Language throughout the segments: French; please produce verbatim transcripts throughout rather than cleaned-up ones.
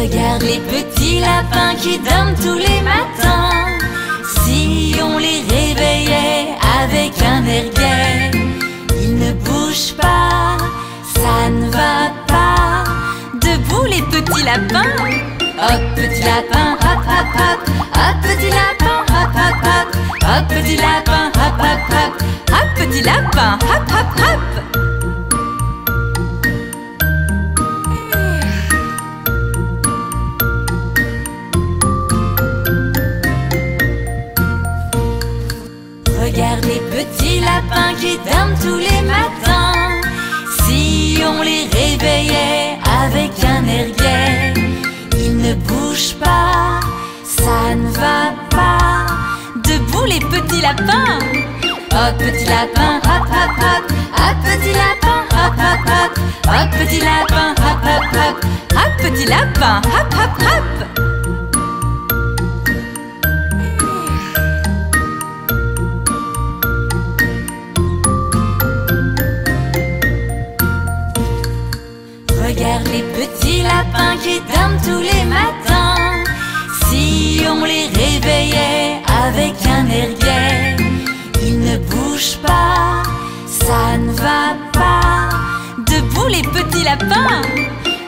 Regarde les petits lapins qui dorment tous les matins. Si on les réveillait avec un air gai, ils ne bougent pas, ça ne va pas. Debout les petits lapins. Hop petit lapin, hop hop hop. Hop petit lapin, hop hop hop. Hop petit lapin, hop hop hop. Hop petit lapin, hop hop hop. Regarde les petits lapins qui dorment tous les matins. Si on les réveillait avec un air gai, ils ne bougent pas, ça ne va pas. Debout les petits lapins. Hop petit lapin, hop hop hop. Hop petit lapin, hop hop hop. Hop petit lapin, hop hop hop. Hop petit lapin, hop hop hop. Regarde les petits lapins qui dorment tous les matins. Si on les réveillait avec un air gai, ils ne bougent pas, ça ne va pas. Debout les petits lapins.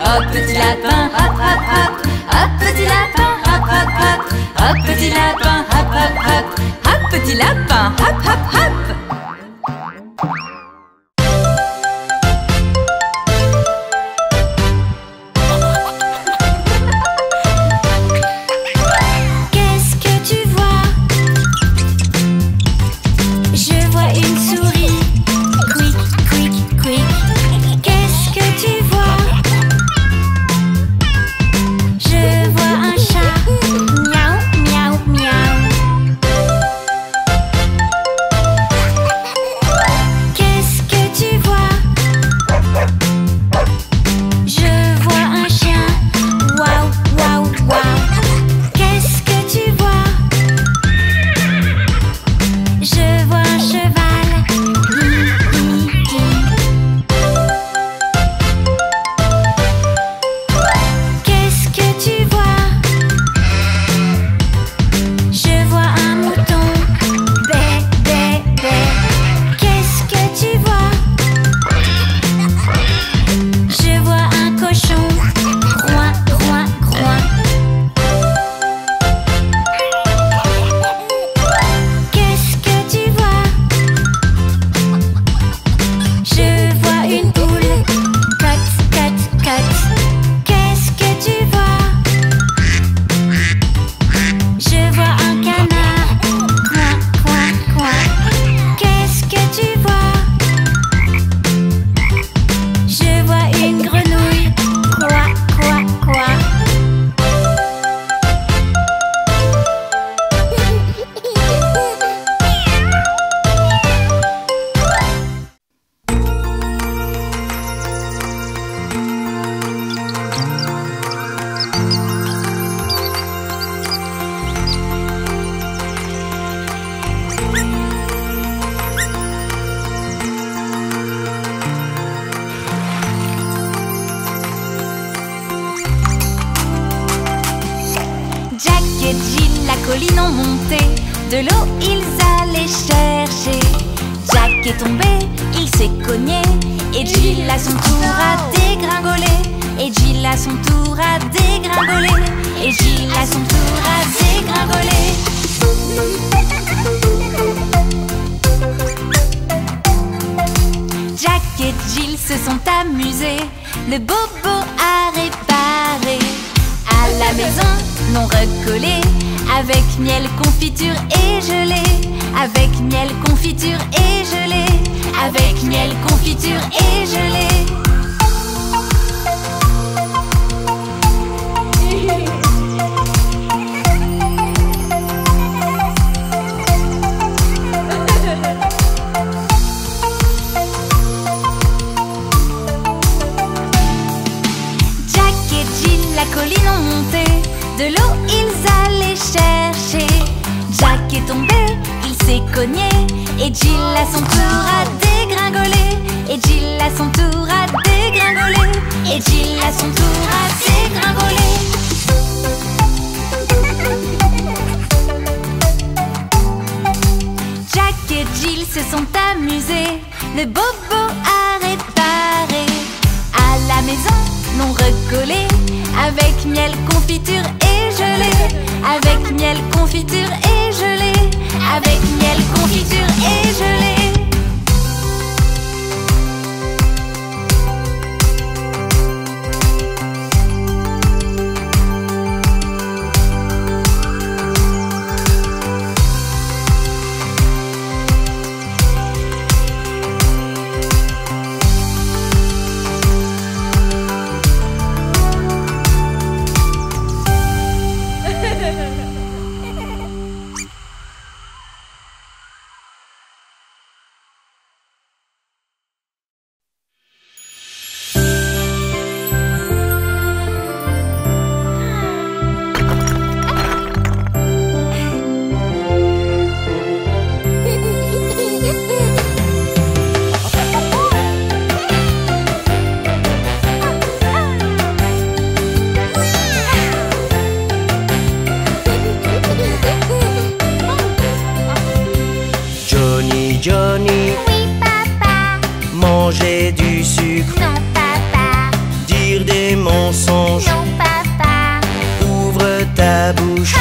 Hop petit lapin, hop hop hop. Hop petit lapin, hop hop hop. Hop petit lapin, hop hop hop. Hop petit lapin, hop hop hop. Et Jill à son tour a dégringolé. le bobo à réparer. À la maison, non recollé, avec miel, confiture et gelée. Avec miel, confiture et gelée. Avec miel, confiture et gelée. Johnny, oui papa. Manger du sucre, non papa. Dire des mensonges, non papa. Ouvre ta bouche.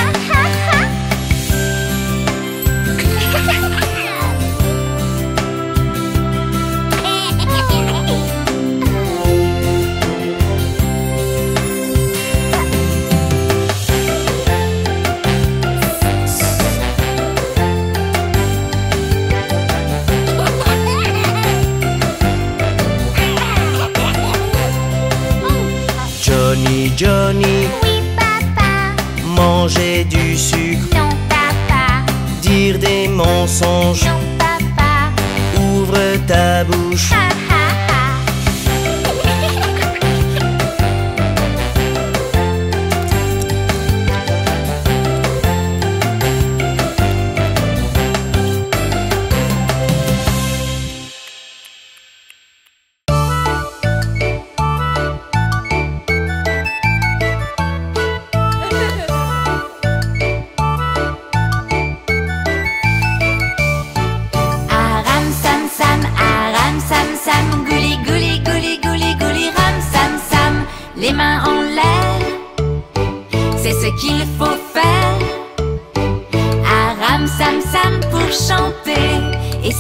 Johnny, oui papa. Manger du sucre, non papa. Dire des mensonges, non papa. Ouvre ta bouche.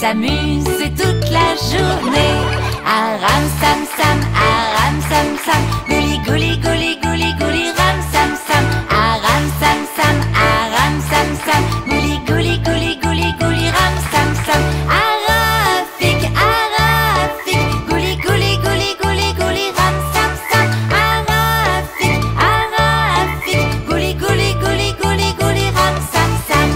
S'amuse toute la journée. Aram sam sam, aram sam sam, gouli gouli gouli gouli gouli ram sam sam. Aram sam sam, aram sam sam, gouli gouli gouli gouli gouli ram sam sam. Arafik, arafik, gouli gouli gouli gouli gouli ram sam sam. Arafik, arafik, gouli gouli gouli gouli gouli ram sam sam.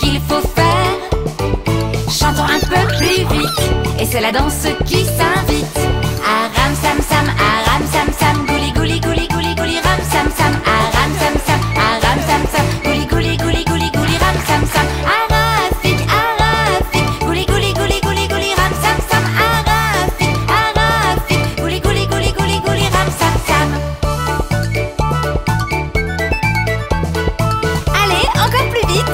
Qu'il faut faire. Chantons un peu plus vite, et c'est la danse qui s'invite. Aram sam sam, aram sam sam, gouli gouli gouli gouli gouli ram sam sam. Aram sam sam, aram sam sam, gouli gouli gouli gouli gouli ram sam sam. Arafik, arafik, gouli gouli gouli gouli gouli ram sam sam. Arafik, arafik, gouli gouli gouli gouli gouli ram sam sam. Allez, encore plus vite.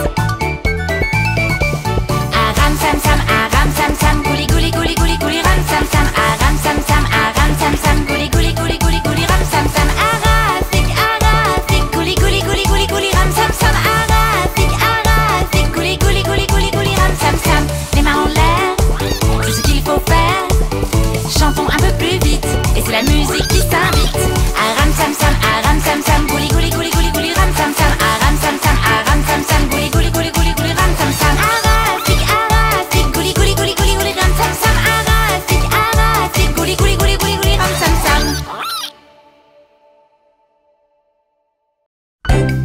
Thank you.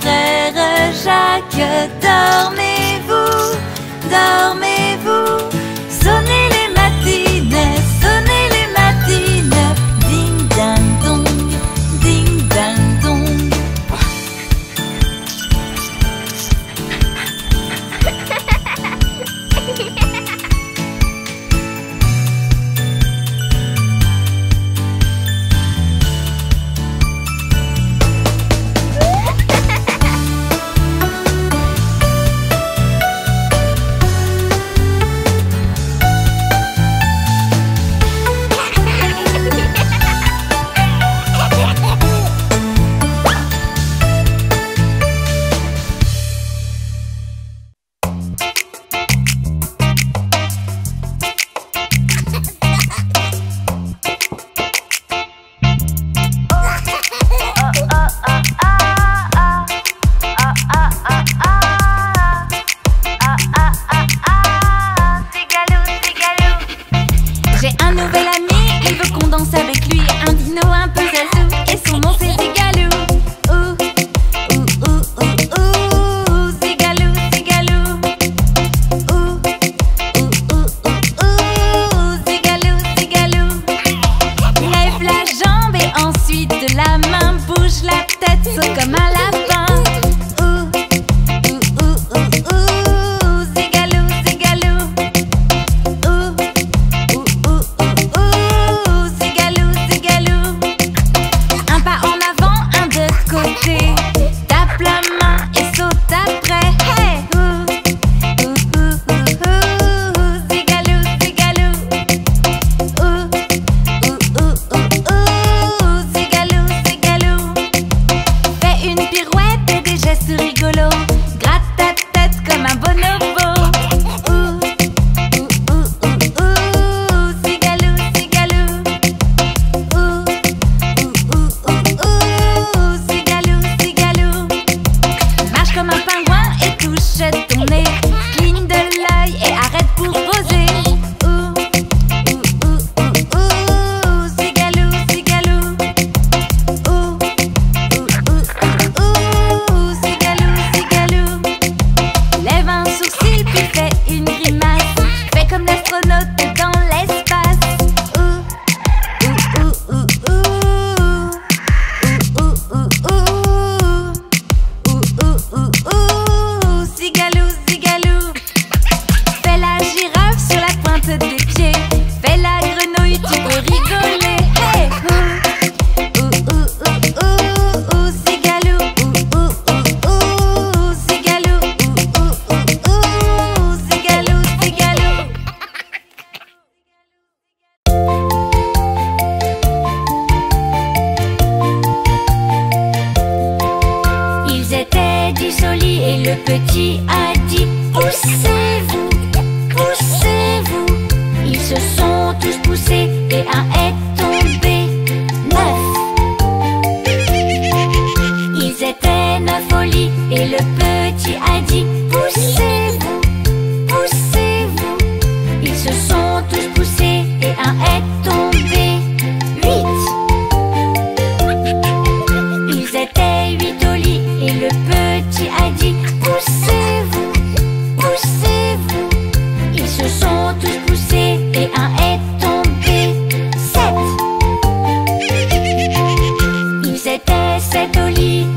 frère Jacques, dormez-vous, dormez-vous. Sonnez les matines, sonnez les matines. Ding ding dong, ding ding dong.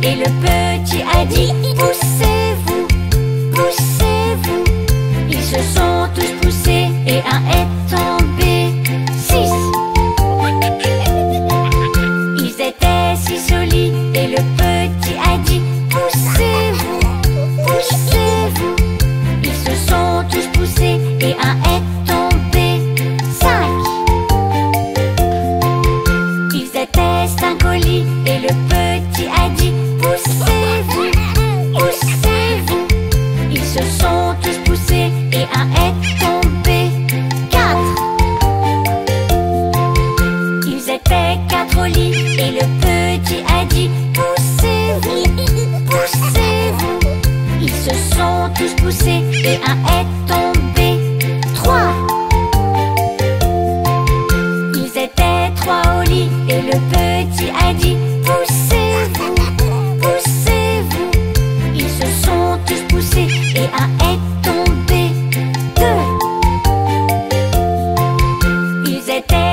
Et le petit a dit poussez-vous, poussez-vous. C'était